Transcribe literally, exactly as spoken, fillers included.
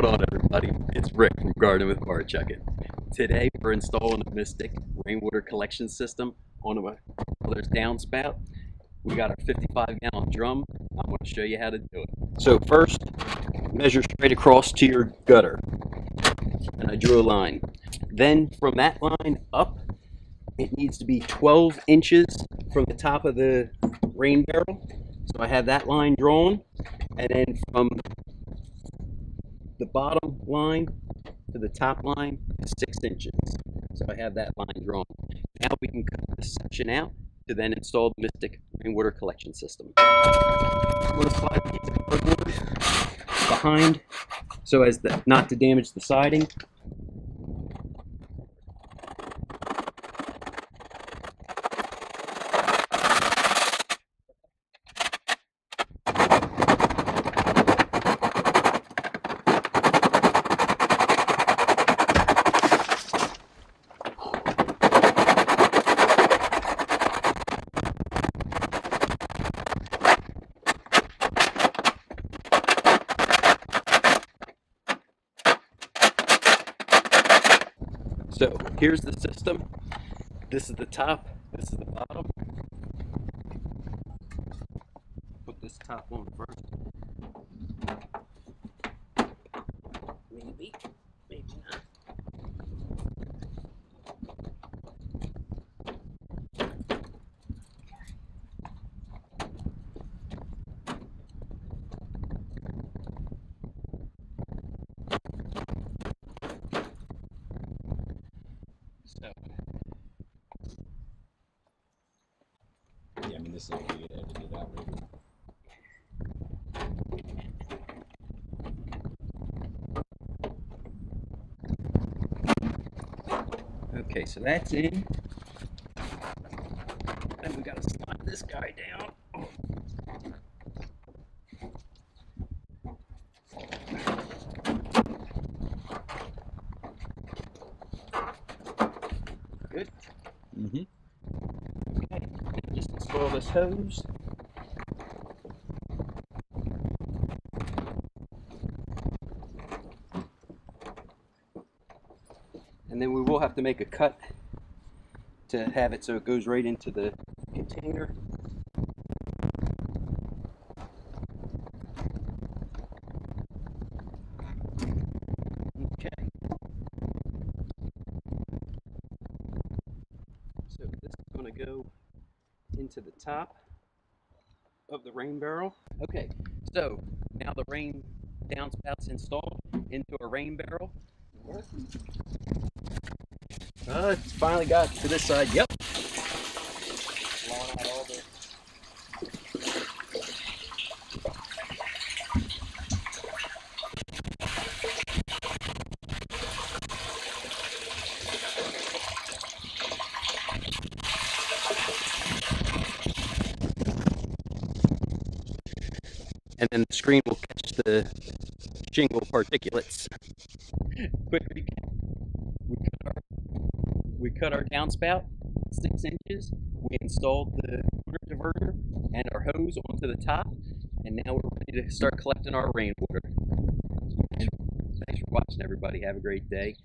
Hold on everybody, it's Rick from Garden with Barchuckin. Today we're installing the Mystic Rainwater Collection System on my mother's downspout. We got our fifty-five gallon drum. I'm going to show you how to do it. So first, measure straight across to your gutter. And I drew a line. Then from that line up, it needs to be twelve inches from the top of the rain barrel. So I have that line drawn. And then from the bottom line to the top line is six inches. So I have that line drawn. Now we can cut this section out to then install the Mystic Rainwater Collection System. I'm going to slide a piece of cardboard behind so as the, not to damage the siding. So here's the system. This is the top, this is the bottom. Put this top on first. Maybe, maybe not. So, yeah, I mean, this is all you have to do that way. Okay, so that's in. And we gotta slide this guy down. Good. Mm-hmm. Okay, just install this hose. And then we will have to make a cut to have it so it goes right into the container. So this is going to go into the top of the rain barrel. Okay, so now the rain downspout's installed into a rain barrel. Uh, it's finally got to this side. Yep. And then the screen will catch the shingle particulates. Quick recap. We cut our, we cut our downspout six inches. We installed the water diverter and our hose onto the top. And now we're ready to start collecting our rainwater. Thanks for watching, everybody. Have a great day.